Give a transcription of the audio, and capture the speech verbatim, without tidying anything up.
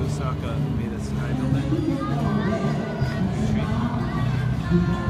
Osaka made us an idol.